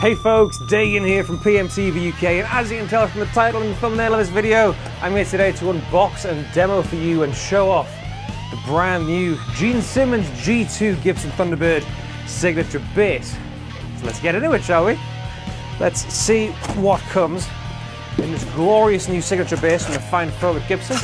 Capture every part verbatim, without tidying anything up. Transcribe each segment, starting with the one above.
Hey folks, Dagan here from P M T V U K, and as you can tell from the title and the thumbnail of this video, I'm here today to unbox and demo for you and show off the brand new Gene Simmons G two Gibson Thunderbird signature bass. So let's get into it, shall we? Let's see what comes in this glorious new signature bass from the fine folk at Gibson.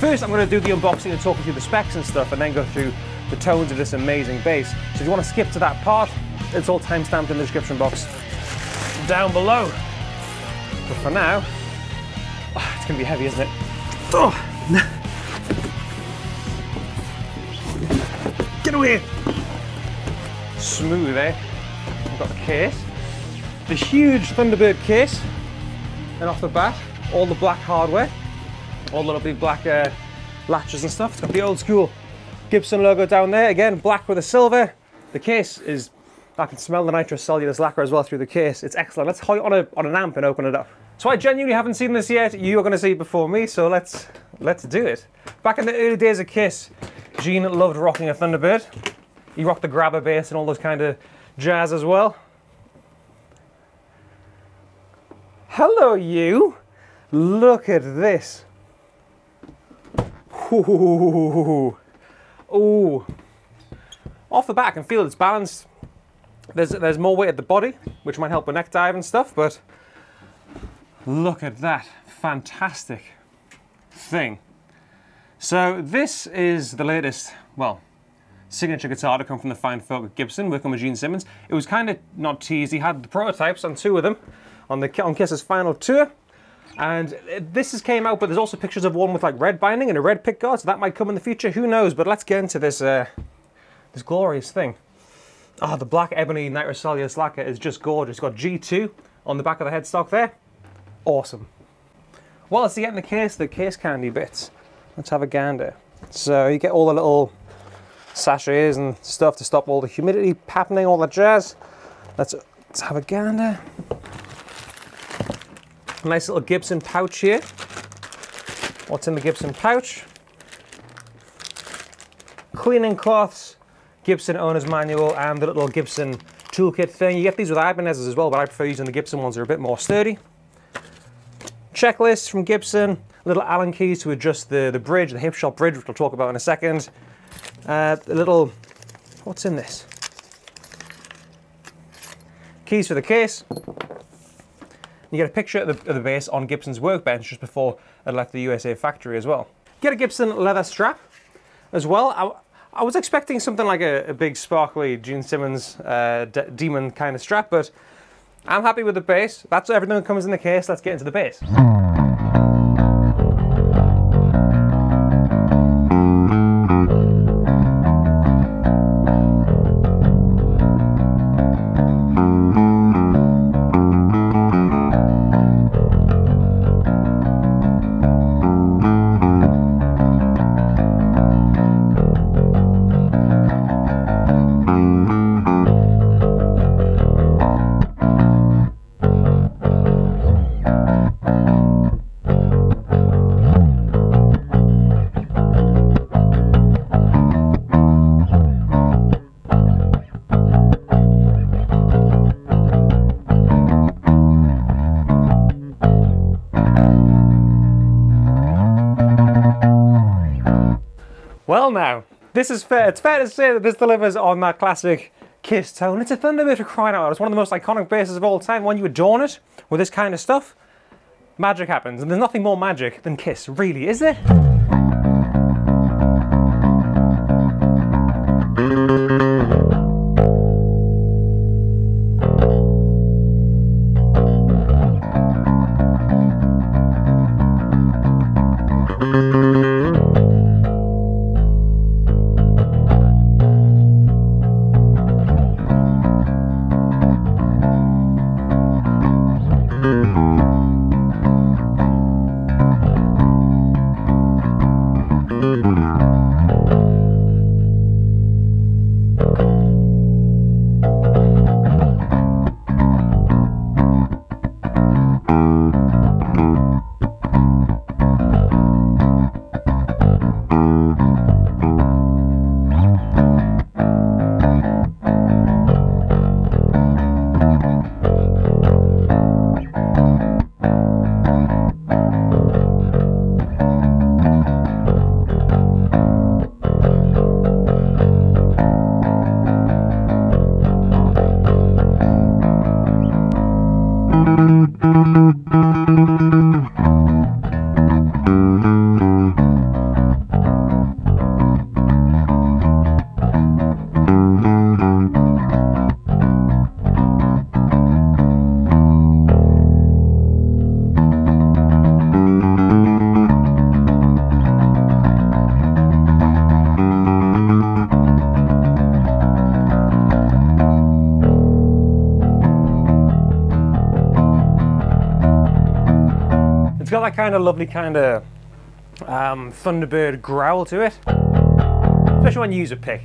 First I'm going to do the unboxing and talk through the specs and stuff, and then go through the tones of this amazing bass. So if you want to skip to that part, it's all timestamped in the description box down below. But for now, oh, it's going to be heavy, isn't it? Oh. Get away! Smooth, eh? We've got the case, the huge Thunderbird case, and off the bat, all the black hardware, all the lovely black uh, latches and stuff. It's got the old school Gibson logo down there, again, black with a silver. The case is, I can smell the nitrocellulose lacquer as well through the case. It's excellent. Let's hoist it on, a, on an amp and open it up. So I genuinely haven't seen this yet. You are going to see it before me, so let's let's do it. Back in the early days of KISS, Gene loved rocking a Thunderbird. He rocked the grabber bass and all those kind of jazz as well. Hello, you. Look at this. Ooh. Ooh. Off the bat, I can feel it's balanced. There's, there's more weight at the body, which might help with neck dive and stuff, but look at that fantastic thing. So this is the latest, well, signature guitar to come from the fine folk at Gibson, working with Gene Simmons. It was kind of not teased. He had the prototypes on two of them on, the, on KISS's final tour. And this has came out, but there's also pictures of one with like red binding and a red pickguard, so that might come in the future, who knows? But let's get into this, uh, this glorious thing. Ah, oh, the black ebony nitrocellulose lacquer is just gorgeous. It's got G two on the back of the headstock there. Awesome. Well, it's the end of the case, the case candy bits. Let's have a gander. So you get all the little sachets and stuff to stop all the humidity happening, all the jazz. Let's, let's have a gander. Nice little Gibson pouch here. What's in the Gibson pouch? Cleaning cloths, Gibson owner's manual, and the little Gibson toolkit thing. You get these with Ibanez's as well, but I prefer using the Gibson ones. They're a bit more sturdy. Checklists from Gibson, little Allen keys to adjust the, the bridge, the Hipshot bridge, which we'll talk about in a second. Uh, the little, what's in this? Keys for the case. You get a picture of the, of the bass on Gibson's workbench just before it left the U S A factory as well. Get a Gibson leather strap as well. I, I was expecting something like a, a big sparkly Gene Simmons uh, de demon kind of strap, but I'm happy with the bass. That's everything that comes in the case. Let's get into the bass. Well now, this is fair. It's fair to say that this delivers on that classic KISS tone. It's a Thunderbird, for crying out loud. It's one of the most iconic basses of all time. When you adorn it with this kind of stuff, magic happens. And there's nothing more magic than KISS, really, is there? Thank you. got that kind of lovely kind of um, Thunderbird growl to it, especially when you use a pick.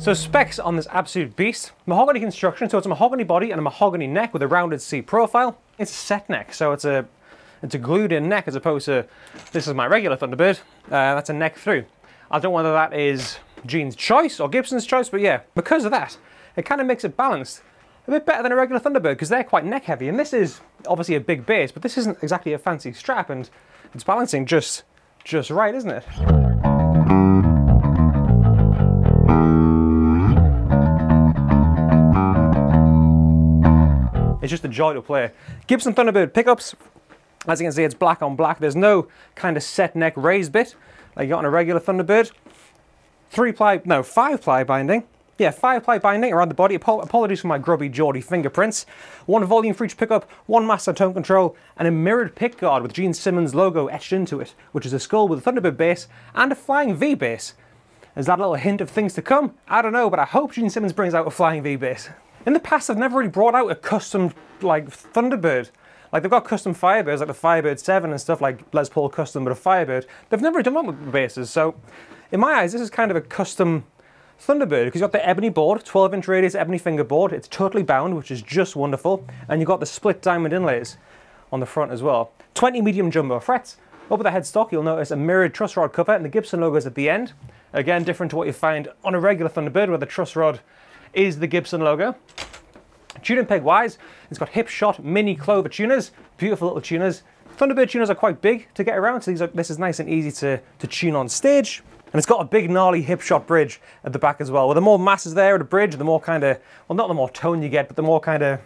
So specs on this absolute beast: mahogany construction, so it's a mahogany body and a mahogany neck with a rounded C profile. It's a set neck, so it's a it's a glued in neck as opposed to, this is my regular Thunderbird, uh, that's a neck through. I don't know whether that is Gene's choice or Gibson's choice, but yeah, because of that, it kind of makes it balanced a bit better than a regular Thunderbird, because they're quite neck heavy, and this is obviously a big base, but this isn't exactly a fancy strap, and it's balancing just, just right, isn't it? It's just a joy to play. Gibson Thunderbird pickups, as you can see, it's black on black. There's no kind of set neck raised bit like you got on a regular Thunderbird. Three ply, no, five ply binding. Yeah, five ply binding around the body. Apologies for my grubby Geordie fingerprints. One volume for each pickup, one master tone control, and a mirrored pick guard with Gene Simmons logo etched into it, which is a skull with a Thunderbird bass and a Flying V bass. Is that a little hint of things to come? I don't know, but I hope Gene Simmons brings out a Flying V bass. In the past, they've never really brought out a custom, like, Thunderbird. Like, they've got custom Firebirds, like the Firebird seven and stuff, like Les Paul custom, but a Firebird. They've never done that with basses, so in my eyes, this is kind of a custom Thunderbird, because you've got the ebony board, twelve inch radius ebony fingerboard. It's totally bound, which is just wonderful, and you've got the split diamond inlays on the front as well. twenty medium jumbo frets. Over the headstock, you'll notice a mirrored truss rod cover, and the Gibson logo's at the end. Again, different to what you find on a regular Thunderbird, where the truss rod is the Gibson logo. Tuning peg wise, it's got Hipshot mini clover tuners, beautiful little tuners. Thunderbird tuners are quite big to get around, so these are, this is nice and easy to, to tune on stage. And it's got a big gnarly Hipshot bridge at the back as well. Well, the more masses there at a bridge, the more kind of, well, not the more tone you get, but the more kind of,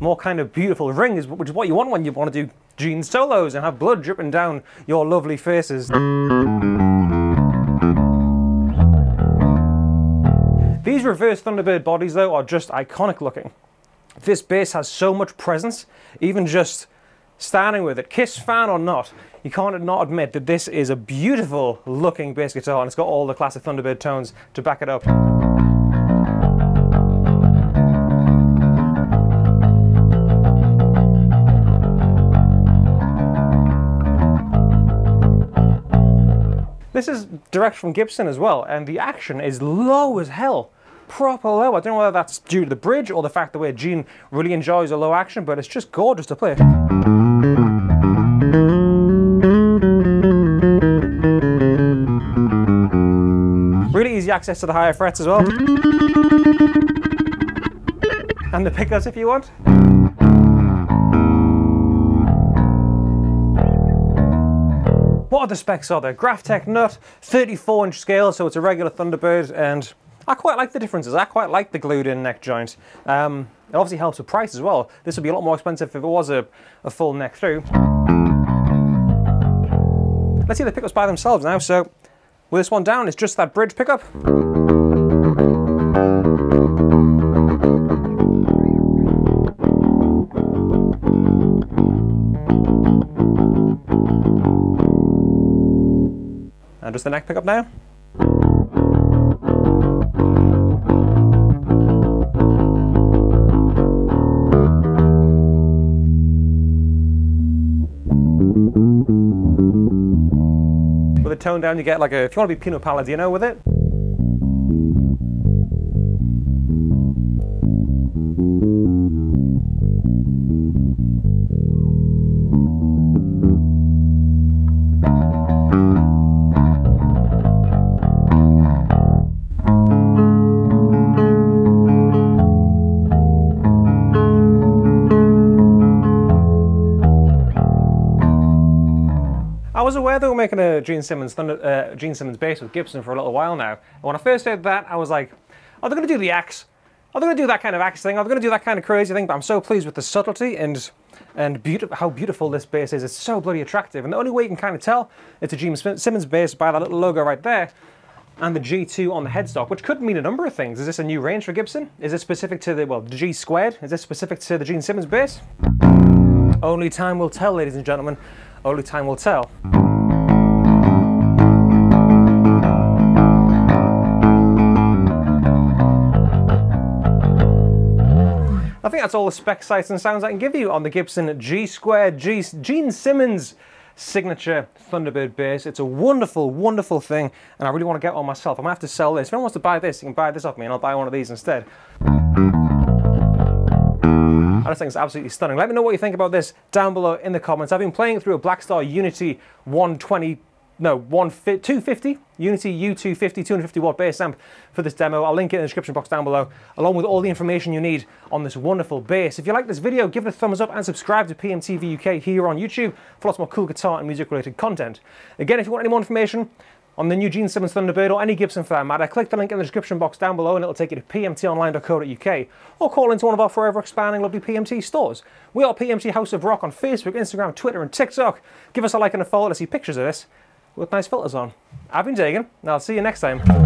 more kind of beautiful ring, is which is what you want when you want to do Gene solos and have blood dripping down your lovely faces. These reverse Thunderbird bodies, though, are just iconic looking. This bass has so much presence, even just standing with it. KISS fan or not, you can't not admit that this is a beautiful looking bass guitar, and it's got all the classic Thunderbird tones to back it up. This is direct from Gibson as well, and the action is low as hell. Proper low. I don't know whether that's due to the bridge or the fact that where Gene really enjoys a low action, but it's just gorgeous to play. Really easy access to the higher frets as well. And the pickups if you want. What other specs are there? Graph Tech nut, thirty-four inch scale, so it's a regular Thunderbird, and I quite like the differences. I quite like the glued in neck joint. Um, it obviously helps with price as well. This would be a lot more expensive if it was a, a full neck through. Let's see the pickups by themselves now. So with this one down, it's just that bridge pickup. And just the neck pickup now. With a tone down, you get like a, if you want to be Pino Palladino with it. I was aware they were making a Gene Simmons Thunder, uh, Gene Simmons bass with Gibson for a little while now. And when I first heard that, I was like, "Are they going to do the axe? Are they going to do that kind of axe thing? Are they going to do that kind of crazy thing?" But I'm so pleased with the subtlety and and beautiful, how beautiful this bass is. It's so bloody attractive. And the only way you can kind of tell it's a Gene Simmons bass by that little logo right there. and the G two on the headstock, which could mean a number of things. Is this a new range for Gibson? Is this specific to the, well, the G squared? Is this specific to the Gene Simmons bass? Only time will tell, ladies and gentlemen. Only time will tell. I think that's all the spec, sights and sounds I can give you on the Gibson G squared G Gene Simmons signature Thunderbird bass. It's a wonderful, wonderful thing, and I really want to get one myself. I'm gonna have to sell this. If anyone wants to buy this, you can buy this off me and I'll buy one of these instead. I just think it's absolutely stunning. Let me know what you think about this down below in the comments. I've been playing through a Blackstar Unity one twenty, no, one two fifty, Unity U two fifty, two hundred fifty watt bass amp for this demo. I'll link it in the description box down below, along with all the information you need on this wonderful bass. If you like this video, give it a thumbs up and subscribe to P M T V U K here on YouTube for lots more cool guitar and music related content. Again, if you want any more information on the new Gene Simmons Thunderbird, or any Gibson for that matter, click the link in the description box down below and it'll take you to P M T online dot co dot U K, or call into one of our forever expanding lovely P M T stores. We are P M T House of Rock on Facebook, Instagram, Twitter and TikTok. Give us a like and a follow to see pictures of this with nice filters on. I've been Dagan, and I'll see you next time.